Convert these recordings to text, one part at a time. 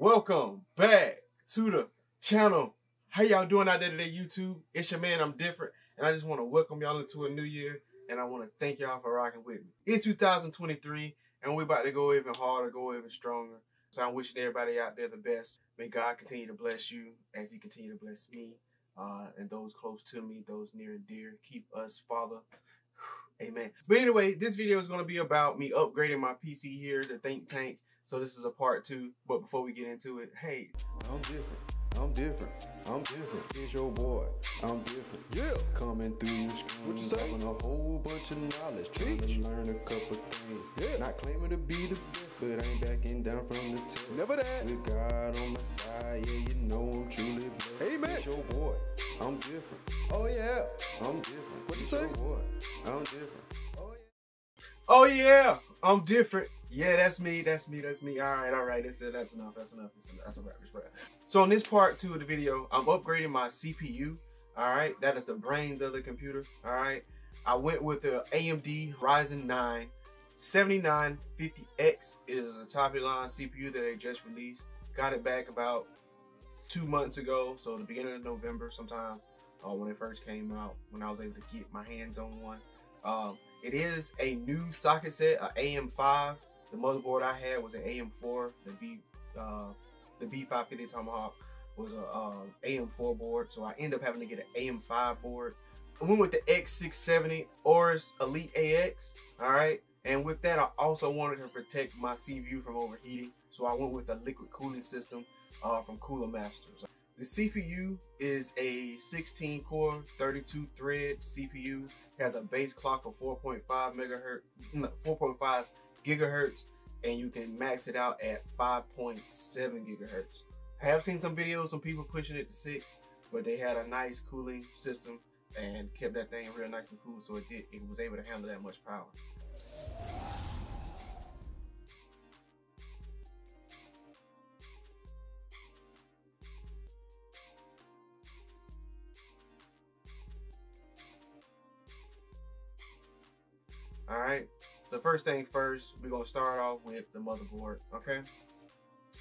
Welcome back to the channel. How y'all doing out there today, YouTube? It's your man, I'm Different, and I just want to welcome y'all into a new year, and I want to thank y'all for rocking with me. It's 2023, and we're about to go even harder, go even stronger. So I'm wishing everybody out there the best. May God continue to bless you as He continue to bless me and those close to me, those near and dear. Keep us, Father. Amen. But anyway, this video is going to be about me upgrading my PC here, the Think Tank. So this is a part 2. But before we get into it, hey, I'm different. I'm different. I'm different. It's your boy. I'm different. Yeah. Coming through what you say? A whole bunch of knowledge. Trying to learn a couple things. Yeah. Not claiming to be the best, but I ain't backing down from the test. Never that. With God on my side, yeah, you know I'm truly blessed. Amen. It's your boy. I'm different. Oh yeah. I'm different. What you say? Your boy. I'm different. Oh yeah. Oh yeah. I'm different. Yeah, that's me. All right, that's enough. That's a wrap, So on this part 2 of the video, I'm upgrading my CPU, all right? That is the brains of the computer, all right? I went with the AMD Ryzen 9 7950X. It is a top-of-the-line CPU that they just released. Got it back about 2 months ago, so the beginning of November sometime, when it first came out, when I was able to get my hands on one. It is a new socket set, an AM5. The motherboard I had was an AM4. The B550 Tomahawk was an AM4 board, so I ended up having to get an AM5 board. I went with the X670 Aorus Elite AX, all right? And with that, I also wanted to protect my CPU from overheating, so I went with a liquid cooling system from Cooler Master. The CPU is a 16-core, 32-thread CPU. It has a base clock of 4.5 gigahertz, and you can max it out at 5.7 gigahertz. I have seen some videos of people pushing it to 6, but they had a nice cooling system and kept that thing real nice and cool, so it was able to handle that much power. All right. So first thing first, we're gonna start off with the motherboard, okay?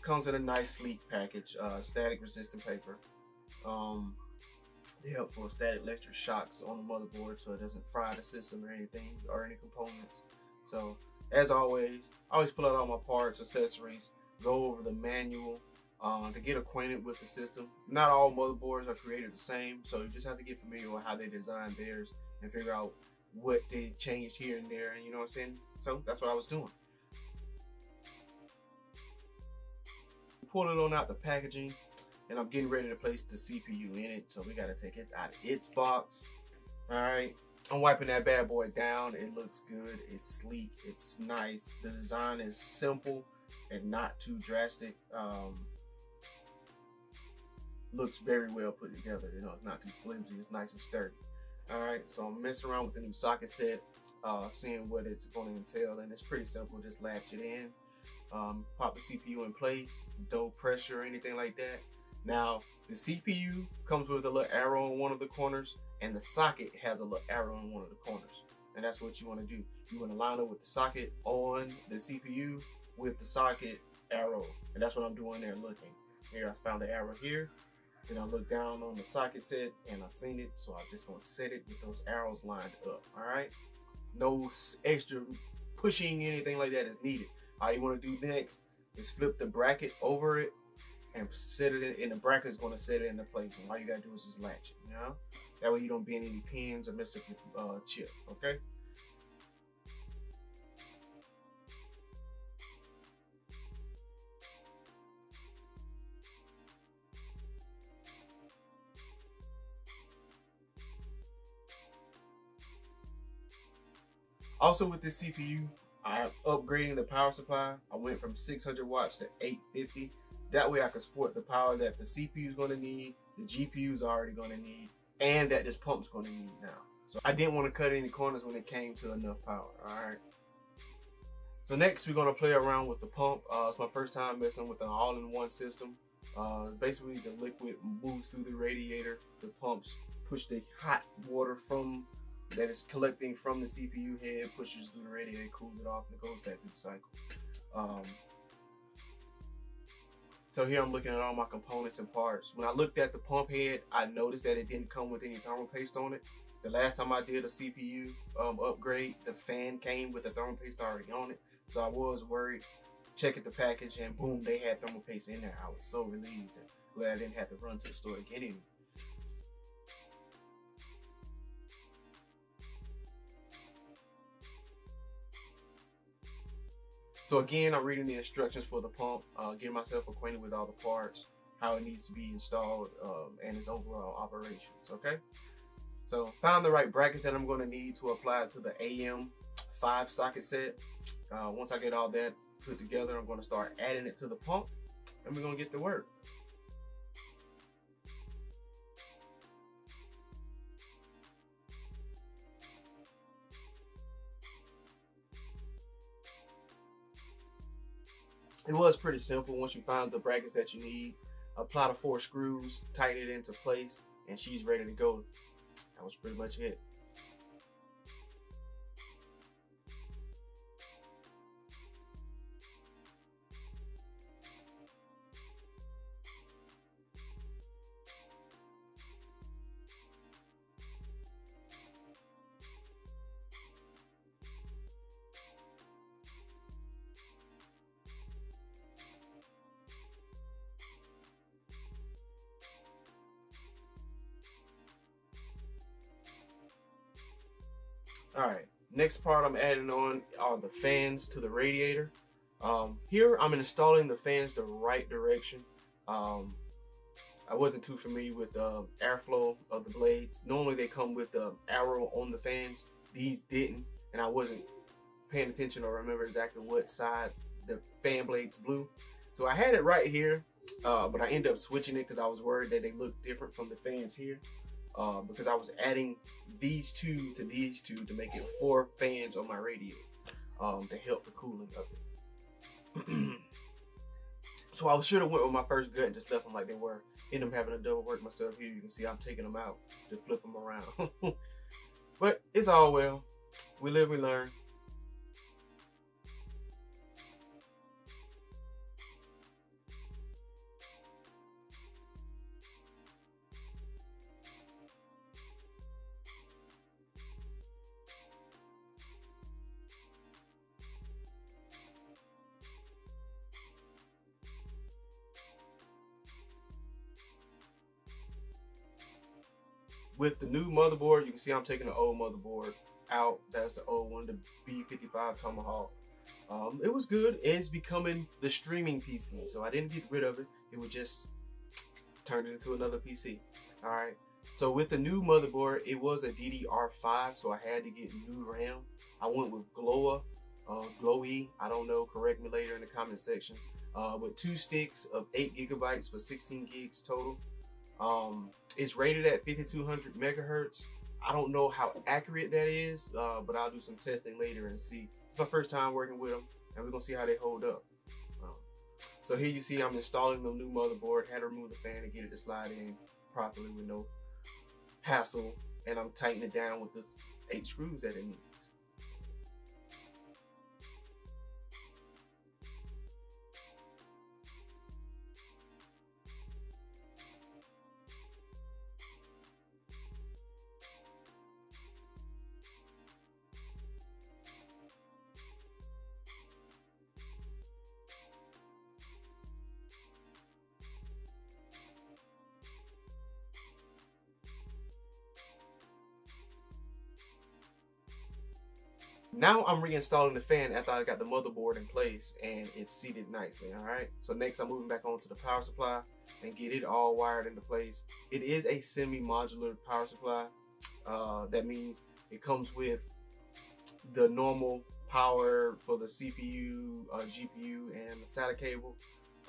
Comes in a nice sleek package, static resistant paper. They help for static electric shocks on the motherboard so it doesn't fry the system or anything or any components. So as always, I always pull out all my parts, accessories, go over the manual to get acquainted with the system. Not all motherboards are created the same, so you just have to get familiar with how they designed theirs and figure out what they changed here and there, and you know what I'm saying? So that's what I was doing. Pulling on out the packaging, and I'm getting ready to place the CPU in it. So we gotta take it out of its box. All right, I'm wiping that bad boy down. It looks good, it's sleek, it's nice. The design is simple and not too drastic. Looks very well put together. You know, it's not too flimsy, it's nice and sturdy. All right, so I'm messing around with the new socket set, seeing what it's going to entail, and it's pretty simple. Just latch it in, pop the CPU in place, no pressure or anything like that. Now, the CPU comes with a little arrow in one of the corners, and the socket has a little arrow in one of the corners, and that's what you want to do. You want to line up with the socket on the CPU with the socket arrow, and that's what I'm doing there looking. Here, I found the arrow here. Then I look down on the socket set and I seen it, so I'm just gonna set it with those arrows lined up. All right, no extra pushing, anything like that is needed. All you want to do next is flip the bracket over it and set it in. And the bracket is going to set it into place. And all you gotta do is just latch it. You know, that way you don't bend any pins or mess up your chip. Okay. Also with this CPU, I am upgrading the power supply. I went from 600 watts to 850. That way I can support the power that the CPU is gonna need, the GPU is already gonna need, and that this pump's gonna need now. So I didn't wanna cut any corners when it came to enough power, all right? So next we're gonna play around with the pump. It's my first time messing with an all-in-one system. Basically the liquid moves through the radiator, the pumps push the hot water from that is collecting from the CPU head, pushes through the radiator, cools it off, and it goes back through the cycle. So here I'm looking at all my components and parts. When I looked at the pump head, I noticed that it didn't come with any thermal paste on it. The last time I did a CPU upgrade, the fan came with the thermal paste already on it. So I was worried. Checked the package and boom, they had thermal paste in there. I was so relieved. Glad I didn't have to run to the store to get any. So again, I'm reading the instructions for the pump, getting myself acquainted with all the parts, how it needs to be installed, and its overall operations, okay? So found the right brackets that I'm gonna need to apply to the AM5 socket set. Once I get all that put together, I'm gonna start adding it to the pump and we're gonna get to work. It was pretty simple. Once you find the brackets that you need, apply the 4 screws, tighten it into place, and she's ready to go. That was pretty much it. All right, next part I'm adding on are the fans to the radiator. Here I'm installing the fans the right direction. I wasn't too familiar with the airflow of the blades. Normally they come with the arrow on the fans. These didn't, and I wasn't paying attention or remember exactly what side the fan blades blew. So I had it right here, but I ended up switching it because I was worried that they looked different from the fans here. Because I was adding these two to these two to make it 4 fans on my radiator to help the cooling of it. So I should have went with my first gut and just left them like they were. End up having to double work myself here. You can see I'm taking them out to flip them around. But it's all well. We live, we learn. With the new motherboard, you can see I'm taking the old motherboard out. That's the old one, the B550 Tomahawk. It was good. It's becoming the streaming PC, so I didn't get rid of it. It was just turned into another PC. All right. So with the new motherboard, it was a DDR5, so I had to get new RAM. I went with Glowy. I don't know. Correct me later in the comment section. With 2 sticks of 8 gigabytes for 16 gigs total. It's rated at 5200 megahertz. I don't know how accurate that is, but I'll do some testing later and see. It's my first time working with them, and we're gonna see how they hold up. So here you see I'm installing the new motherboard, had to remove the fan to get it to slide in properly with no hassle, and I'm tightening it down with the 8 screws that it needs. Now I'm reinstalling the fan after I got the motherboard in place and it's seated nicely, all right? So next I'm moving back onto the power supply and get it all wired into place. It is a semi-modular power supply. That means it comes with the normal power for the CPU, GPU, and the SATA cable.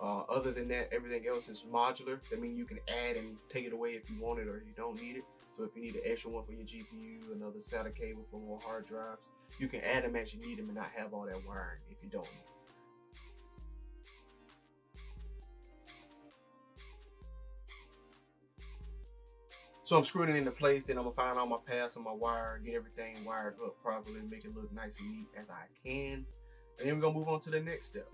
Other than that, everything else is modular. That means you can add and take it away if you want it or you don't need it. So if you need an extra one for your GPU, another SATA cable for more hard drives, you can add them as you need them and not have all that wiring if you don't need it. So I'm screwing it into place, then I'm gonna find all my paths on my wire, get everything wired up properly, make it look nice and neat as I can. And then we're gonna move on to the next step.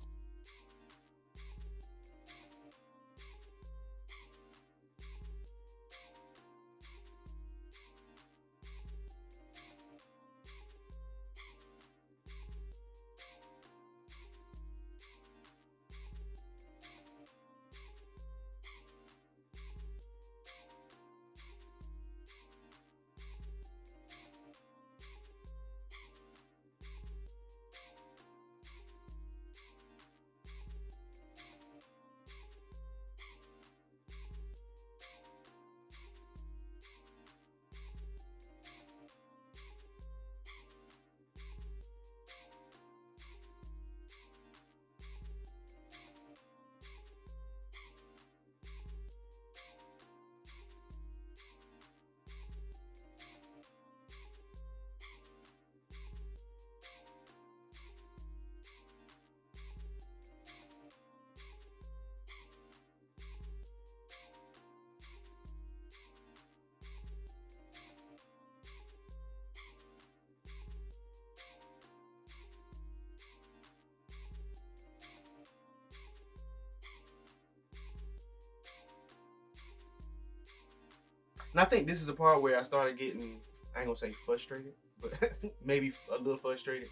And I think this is the part where I started getting, I ain't gonna say frustrated, but maybe a little frustrated.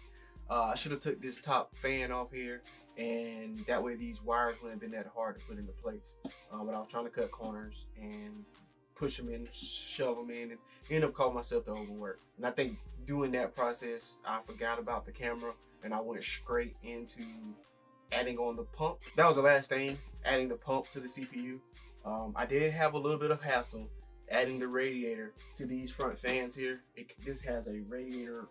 I should have took this top fan off here, and that way these wires wouldn't have been that hard to put into place. But I was trying to cut corners and push them in, shove them in, and end up calling myself to overwork. And I think doing that process, I forgot about the camera and I went straight into adding on the pump. That was the last thing, adding the pump to the CPU. I did have a little bit of hassle adding the radiator to these front fans here. This has a radiator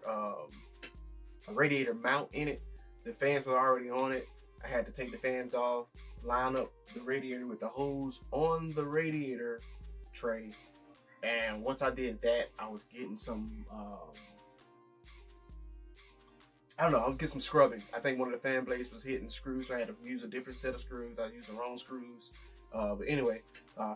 mount in it. The fans were already on it. I had to take the fans off, line up the radiator with the hose on the radiator tray. And once I did that, I was getting some, I don't know, I was getting some scrubbing. I think one of the fan blades was hitting the screws. So I had to use a different set of screws. I used the wrong screws. But anyway,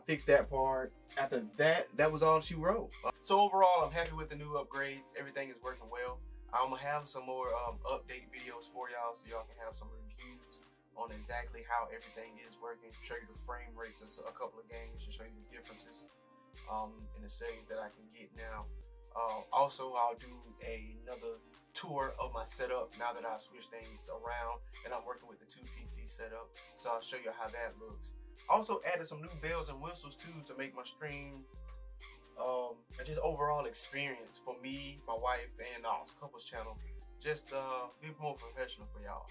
fixed that part. After that, that was all she wrote. So overall, I'm happy with the new upgrades. Everything is working well. I'm gonna have some more update videos for y'all so y'all can have some reviews on exactly how everything is working. Show you the frame rates of a couple of games and show you the differences in the settings that I can get now. Also, I'll do another tour of my setup now that I've switched things around and I'm working with the 2 PC setup. So I'll show you how that looks. Also added some new bells and whistles too to make my stream and just overall experience for me, my wife, and our couples channel just be more professional for y'all.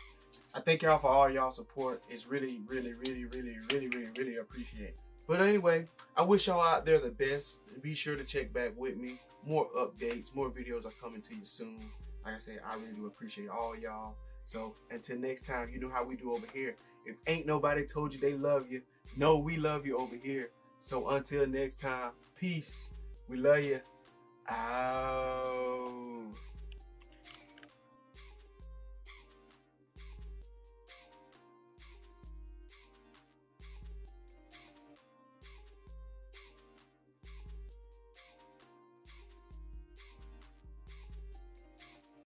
I thank y'all for all y'all support. It's really appreciated. But anyway, I wish y'all out there the best. Be sure to check back with me. More updates, more videos are coming to you soon. Like I said, I really do appreciate all y'all. So until next time, you know how we do over here. If ain't nobody told you they love you, no, we love you over here. So until next time, peace. We love you. Out.